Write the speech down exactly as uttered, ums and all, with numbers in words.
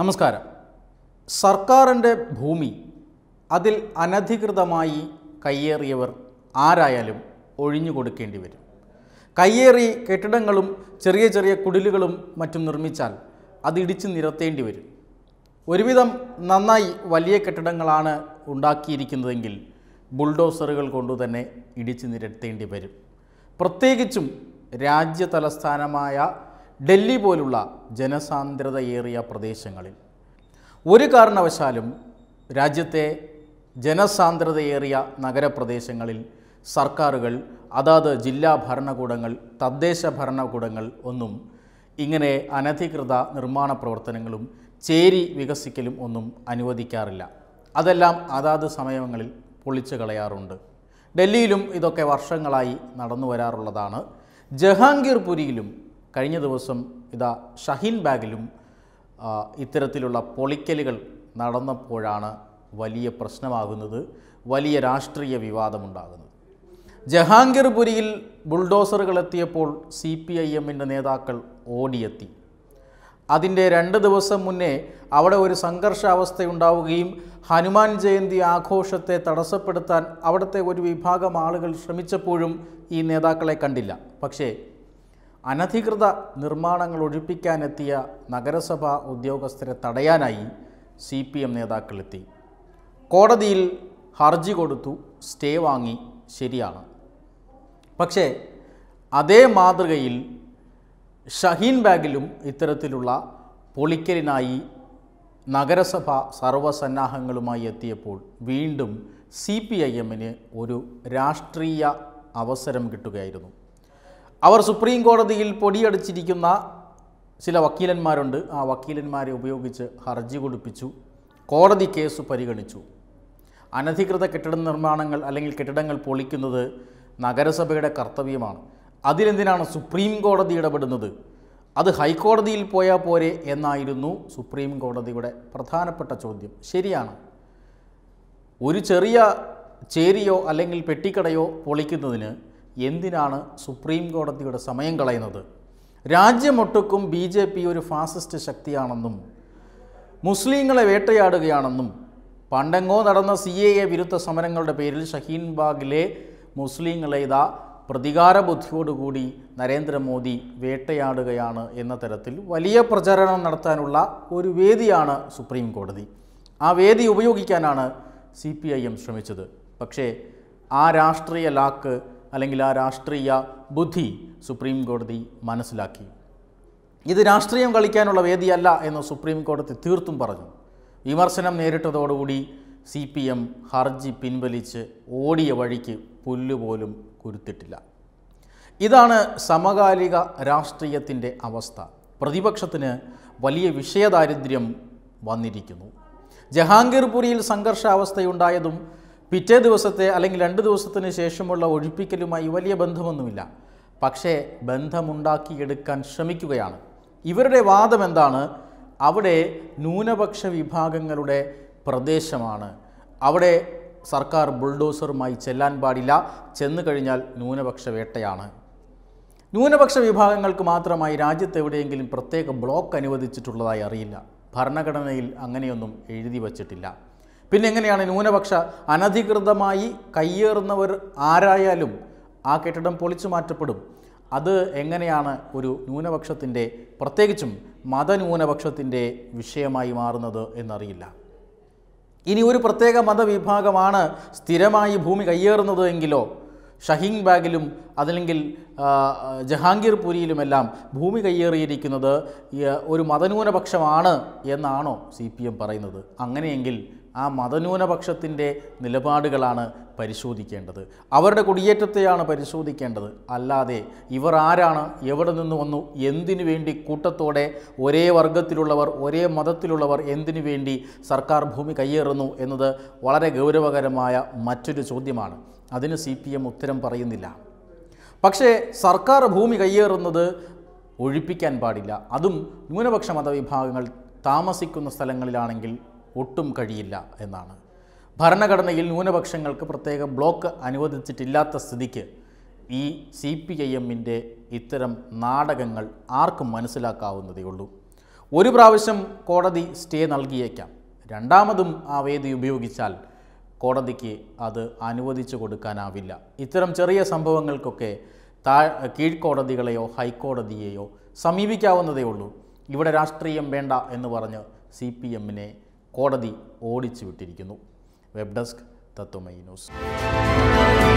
നമസ്കാരം. സർക്കാരിൻ്റെ ഭൂമി അതിൽ അനധികൃതമായി കയ്യേറിയവർ ആരായാലും ഒഴിഞ്ഞു കൊടുക്കേണ്ടി വരും. കയ്യേറി കെട്ടിടങ്ങളും ചെറിയ ചെറിയ കുടിലുകളും മറ്റും നിർമ്മിച്ചാൽ അത് ഇടിച്ചു നിരത്തേണ്ടി വരും. ഒരുവിധം നന്നായി വലിയ കെട്ടിടങ്ങളാണ് ഉണ്ടാക്കിയിരിക്കുന്നതെങ്കിൽ ബുൾഡോസറുകൾ കൊണ്ടുതന്നെ ഇടിച്ചു നിരത്തേണ്ടി വരും. പ്രത്യേകിച്ചും രാജ്യ തലസ്ഥാനമായ ഡൽഹി പോലുള്ള ജനസാന്ദ്രതയേറിയ പ്രദേശങ്ങളിൽ ഒരു കാരണവശാലും രാജ്യത്തെ ജനസാന്ദ്രതയേറിയ നഗരപ്രദേശങ്ങളിൽ സർക്കാരുകൾ, അതാത് ജില്ലാ ഭരണകൂടങ്ങൾ, തദ്ദേശ ഭരണകൂടങ്ങൾ ഒന്നും ഇങ്ങനെ അനധികൃത നിർമ്മാണ പ്രവർത്തനങ്ങളും ചേരി വികസിക്കലും ഒന്നും അനുവദിക്കാറില്ല. അതെല്ലാം അതാത് സമയങ്ങളിൽ പൊളിച്ചു കളയാറുണ്ട്. ഡൽഹിയിലും ഇതൊക്കെ വർഷങ്ങളായി നടന്നു വരാറുള്ളതാണ്. ജഹാംഗീർപുരിയിലും കഴിഞ്ഞ ദിവസം ഇതാ ഷഹീൻ ബാഗിലും ഇത്തരത്തിലുള്ള പൊളിക്കലുകൾ നടന്നപ്പോഴാണ് വലിയ പ്രശ്നമാകുന്നത്, വലിയ രാഷ്ട്രീയ വിവാദമുണ്ടാകുന്നത്. ജഹാംഗീർപുരിയിൽ ബുൾഡോസറുകൾ എത്തിയപ്പോൾ സി പി ഐ എമ്മിൻ്റെ നേതാക്കൾ ഓടിയെത്തി. അതിൻ്റെ രണ്ട് ദിവസം മുന്നേ അവിടെ ഒരു സംഘർഷാവസ്ഥയുണ്ടാവുകയും ഹനുമാൻ ജയന്തി ആഘോഷത്തെ തടസ്സപ്പെടുത്താൻ അവിടുത്തെ ഒരു വിഭാഗം ആളുകൾ ശ്രമിച്ചപ്പോഴും ഈ നേതാക്കളെ കണ്ടില്ല. പക്ഷേ അനധികൃത നിർമ്മാണങ്ങൾ ഒഴിപ്പിക്കാനെത്തിയ നഗരസഭാ ഉദ്യോഗസ്ഥരെ തടയാനായി സി പി എം നേതാക്കളെത്തി. കോടതിയിൽ ഹർജി കൊടുത്തു, സ്റ്റേ വാങ്ങി, ശരിയാണ്. പക്ഷേ അതേ മാതൃകയിൽ ഷഹീൻ ബാഗിലും ഇത്തരത്തിലുള്ള പൊളിക്കലിനായി നഗരസഭ സർവ്വസന്നാഹങ്ങളുമായി എത്തിയപ്പോൾ വീണ്ടും സി പി ഐ എമ്മിന് ഒരു രാഷ്ട്രീയ അവസരം കിട്ടുകയായിരുന്നു. അവർ സുപ്രീം കോടതിയിൽ പൊടിയടിച്ചിരിക്കുന്ന ചില വക്കീലന്മാരുണ്ട്. ആ വക്കീലന്മാരെ ഉപയോഗിച്ച് ഹർജി കൊടുപ്പിച്ചു. കോടതി കേസ് പരിഗണിച്ചു. അനധികൃത കെട്ടിട നിർമ്മാണങ്ങൾ അല്ലെങ്കിൽ കെട്ടിടങ്ങൾ പൊളിക്കുന്നത് നഗരസഭയുടെ കർത്തവ്യമാണ്. അതിലെന്തിനാണ് സുപ്രീം കോടതി ഇടപെടുന്നത്? അത് ഹൈക്കോടതിയിൽ പോയാൽ പോരെ എന്നായിരുന്നു സുപ്രീം കോടതിയുടെ പ്രധാനപ്പെട്ട ചോദ്യം. ശരിയാണ്, ഒരു ചെറിയ ചേരിയോ അല്ലെങ്കിൽ പെട്ടിക്കടയോ പൊളിക്കുന്നതിന് എന്തിനാണ് സുപ്രീം കോടതിയുടെ സമയം കളയുന്നത്? രാജ്യമൊട്ടുക്കും ബി ജെ പി ഒരു ഫാസിസ്റ്റ് ശക്തിയാണെന്നും മുസ്ലിങ്ങളെ വേട്ടയാടുകയാണെന്നും പണ്ടെങ്ങോ നടന്ന സി എ എ വിരുദ്ധ സമരങ്ങളുടെ പേരിൽ ഷഹീൻ ബാഗിലെ മുസ്ലിങ്ങളെ ഇതാ പ്രതികാര ബുദ്ധിയോടുകൂടി നരേന്ദ്രമോദി വേട്ടയാടുകയാണ് എന്ന തരത്തിൽ വലിയ പ്രചരണം നടത്താനുള്ള ഒരു വേദിയാണ് സുപ്രീം കോടതി. ആ വേദി ഉപയോഗിക്കാനാണ് സി പി ഐ എം ശ്രമിച്ചത്. പക്ഷേ ആ രാഷ്ട്രീയ ലാക്ക് അല്ലെങ്കിൽ ആ രാഷ്ട്രീയ ബുദ്ധി സുപ്രീം കോടതി മനസ്സിലാക്കി. ഇത് രാഷ്ട്രീയം കളിക്കാനുള്ള വേദിയല്ല എന്ന് സുപ്രീം കോടതി തീർത്തും പറഞ്ഞു. വിമർശനം നേരിട്ടതോടുകൂടി സി പി എം ഹർജി പിൻവലിച്ച് ഓടിയ വഴിക്ക് പുല്ലുപോലും കുരുത്തിട്ടില്ല. ഇതാണ് സമകാലിക രാഷ്ട്രീയത്തിൻ്റെ അവസ്ഥ. പ്രതിപക്ഷത്തിന് വലിയ വിഷയദാരിദ്ര്യം വന്നിരിക്കുന്നു. ജഹാംഗീർപുരിയിൽ സംഘർഷാവസ്ഥയുണ്ടായതും പിറ്റേ ദിവസത്തെ അല്ലെങ്കിൽ രണ്ട് ദിവസത്തിന് ശേഷമുള്ള ഒഴിപ്പിക്കലുമായി വലിയ ബന്ധമൊന്നുമില്ല. പക്ഷേ ബന്ധമുണ്ടാക്കിയെടുക്കാൻ ശ്രമിക്കുകയാണ്. ഇവരുടെ വാദം എന്താണ്? അവിടെ ന്യൂനപക്ഷ വിഭാഗങ്ങളുടെ പ്രദേശമാണ്, അവിടെ സർക്കാർ ബുൾഡോസറുമായി ചെല്ലാൻ പാടില്ല, ചെന്നു കഴിഞ്ഞാൽ ന്യൂനപക്ഷ വേട്ടയാണ്. ന്യൂനപക്ഷ വിഭാഗങ്ങൾക്ക് മാത്രമായി രാജ്യത്തെവിടെയെങ്കിലും പ്രത്യേക ബ്ലോക്ക് അനുവദിച്ചിട്ടുള്ളതായി അറിയില്ല. ഭരണഘടനയിൽ അങ്ങനെയൊന്നും എഴുതി വച്ചിട്ടില്ല. പിന്നെ എങ്ങനെയാണ് ന്യൂനപക്ഷ അനധികൃതമായി കയ്യേറുന്നവർ ആരായാലും ആ കെട്ടിടം പൊളിച്ചു മാറ്റപ്പെടും? അത് എങ്ങനെയാണ് ഒരു ന്യൂനപക്ഷത്തിൻ്റെ, പ്രത്യേകിച്ചും മതന്യൂനപക്ഷത്തിൻ്റെ വിഷയമായി മാറുന്നത് എന്നറിയില്ല. ഇനി ഒരു പ്രത്യേക മതവിഭാഗമാണ് സ്ഥിരമായി ഭൂമി കയ്യേറുന്നത് എങ്കിലോ ഷഹീൻ ബാഗിലും അതല്ലെങ്കിൽ ജഹാംഗീർപുരിയിലുമെല്ലാം ഭൂമി കയ്യേറിയിരിക്കുന്നത് ഒരു മതന്യൂനപക്ഷമാണ് എന്നാണോ സി പി എം പറയുന്നത്? അങ്ങനെയെങ്കിൽ ആ മതന്യൂനപക്ഷത്തിൻ്റെ നിലപാടുകളാണ് പരിശോധിക്കേണ്ടത്, അവരുടെ കുടിയേറ്റത്തെയാണ് പരിശോധിക്കേണ്ടത്. അല്ലാതെ ഇവർ ആരാണ്, എവിടെ നിന്ന് വന്നു, എന്തിനു വേണ്ടി കൂട്ടത്തോടെ ഒരേ വർഗത്തിലുള്ളവർ, ഒരേ മതത്തിലുള്ളവർ എന്തിനു വേണ്ടി സർക്കാർ ഭൂമി കയ്യേറുന്നു എന്നത് വളരെ ഗൗരവകരമായ മറ്റൊരു ചോദ്യമാണ്. അതിന് സി പി എം ഉത്തരം പറയുന്നില്ല. പക്ഷേ സർക്കാർ ഭൂമി കയ്യേറുന്നത് ഒഴിപ്പിക്കാൻ പാടില്ല, അതും ന്യൂനപക്ഷ മതവിഭാഗങ്ങൾ താമസിക്കുന്ന സ്ഥലങ്ങളിലാണെങ്കിൽ ഒട്ടും കഴിയില്ല എന്നാണ്. ഭരണഘടനയിൽ ന്യൂനപക്ഷങ്ങൾക്ക് പ്രത്യേക ബ്ലോക്ക് അനുവദിച്ചിട്ടില്ലാത്ത സ്ഥിതിക്ക് ഈ സി പി ഐ എമ്മിൻ്റെ ഇത്തരം നാടകങ്ങൾ ആർക്കും മനസ്സിലാക്കാവുന്നതേ ഉള്ളൂ. ഒരു പ്രാവശ്യം കോടതി സ്റ്റേ നൽകിയേക്കാം, രണ്ടാമതും ആ വേദി ഉപയോഗിച്ചാൽ കോടതിക്ക് അത് അനുവദിച്ചു കൊടുക്കാനാവില്ല. ഇത്തരം ചെറിയ സംഭവങ്ങൾക്കൊക്കെ കീഴ്ക്കോടതികളെയോ ഹൈക്കോടതിയെയോ സമീപിക്കാവുന്നതേ ഉള്ളൂ. ഇവിടെ രാഷ്ട്രീയം വേണ്ട എന്ന് പറഞ്ഞ് സി പി എമ്മിനെ കോടതി ഓടിച്ചു വിട്ടിരിക്കുന്നു. Web desk Tatwamayi news.